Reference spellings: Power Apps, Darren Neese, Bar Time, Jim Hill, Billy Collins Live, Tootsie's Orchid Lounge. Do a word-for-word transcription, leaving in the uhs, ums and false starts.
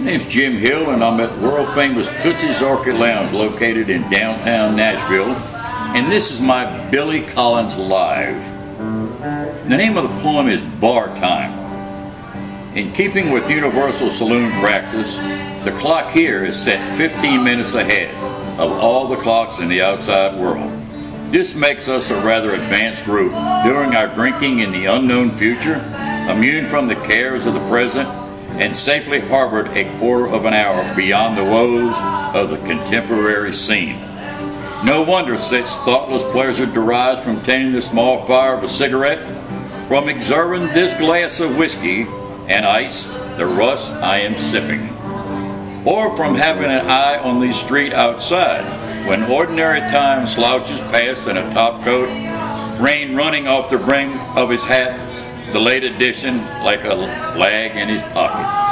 My name's Jim Hill and I'm at world-famous Tootsie's Orchid Lounge located in downtown Nashville, and this is my Billy Collins Live. The name of the poem is Bar Time. In keeping with universal saloon practice, the clock here is set fifteen minutes ahead of all the clocks in the outside world. This makes us a rather advanced group during our drinking in the unknown future, immune from the cares of the present, and safely harbored a quarter of an hour beyond the woes of the contemporary scene. No wonder such thoughtless pleasure derives from tending the small fire of a cigarette, from observing this glass of whiskey and ice, the rust I am sipping, or from having an eye on the street outside, when ordinary time slouches past in a top coat, rain running off the brim of his hat, the late edition like a flag in his pocket.